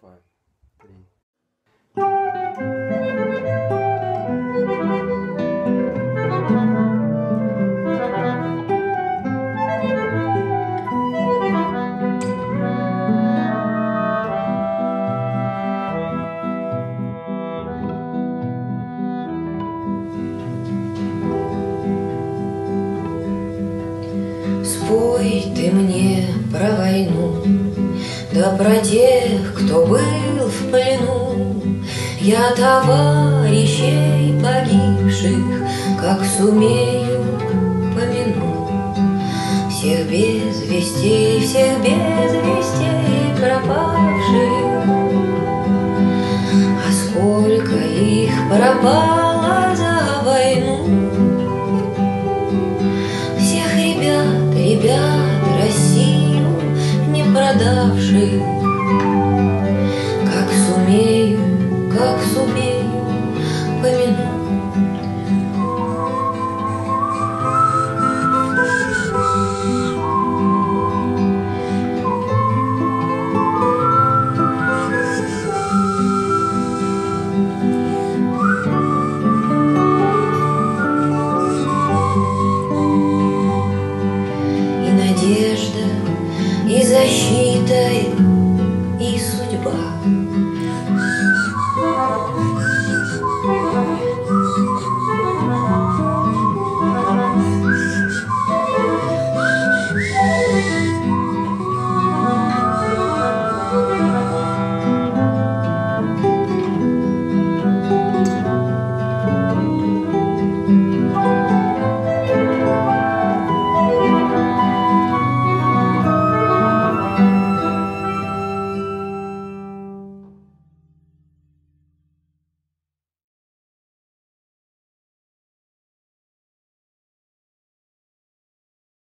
два, три. Спой ты мне про войну, да про тех, кто был в плену. Я товарищей погибших, как сумею, помяну. Всех без вести, пропавших. А сколько их пропало за войну. Всех ребят Россию не продавших.